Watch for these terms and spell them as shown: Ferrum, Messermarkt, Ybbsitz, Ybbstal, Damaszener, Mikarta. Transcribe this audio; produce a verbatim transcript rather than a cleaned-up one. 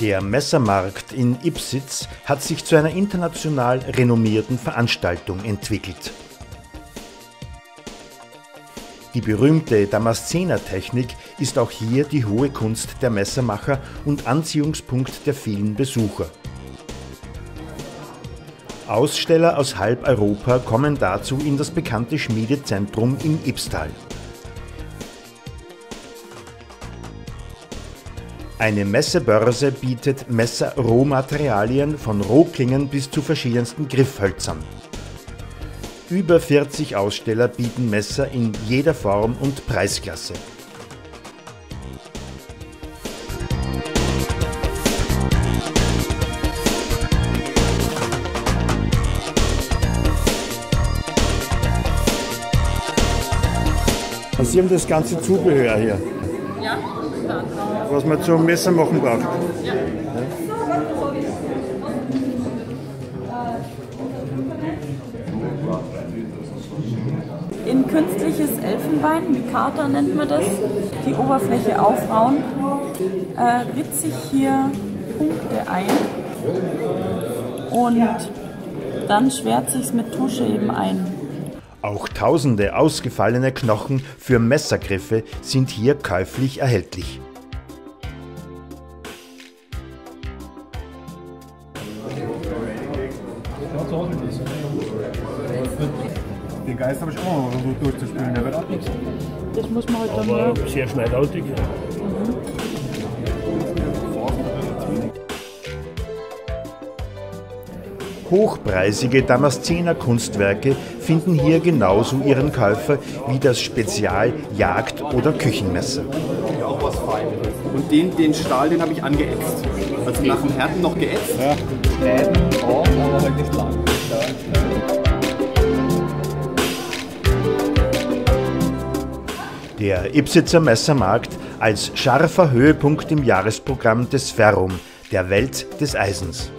Der Messermarkt in Ybbsitz hat sich zu einer international renommierten Veranstaltung entwickelt. Die berühmte Damaszener-Technik ist auch hier die hohe Kunst der Messermacher und Anziehungspunkt der vielen Besucher. Aussteller aus halb Europa kommen dazu in das bekannte Schmiedezentrum im Ybbstal. Eine Messebörse bietet Messer-Rohmaterialien von Rohklingen bis zu verschiedensten Griffhölzern. Über vierzig Aussteller bieten Messer in jeder Form und Preisklasse. Sie haben das ganze Zubehör hier. Ja. Was man zum Messer machen braucht. Ja. In künstliches Elfenbein, Mikarta nennt man das, die Oberfläche aufrauen, äh, ritze ich hier Punkte ein und dann schwärze ich es mit Tusche eben ein. Auch tausende ausgefallene Knochen für Messergriffe sind hier käuflich erhältlich. Den Geist habe ich auch noch versucht durchzuspielen, der wird auch nichts. Das muss man halt dann machen. Aber sehr schneidautig. Hochpreisige Damaszener Kunstwerke finden hier genauso ihren Käufer wie das Spezial Jagd- oder Küchenmesser. Ja, auch was Feines. Und den, den Stahl, den habe ich angeätzt. Also nach dem Härten noch geätzt. Ja. Der Ybbsitzer Messermarkt als scharfer Höhepunkt im Jahresprogramm des Ferrum, der Welt des Eisens.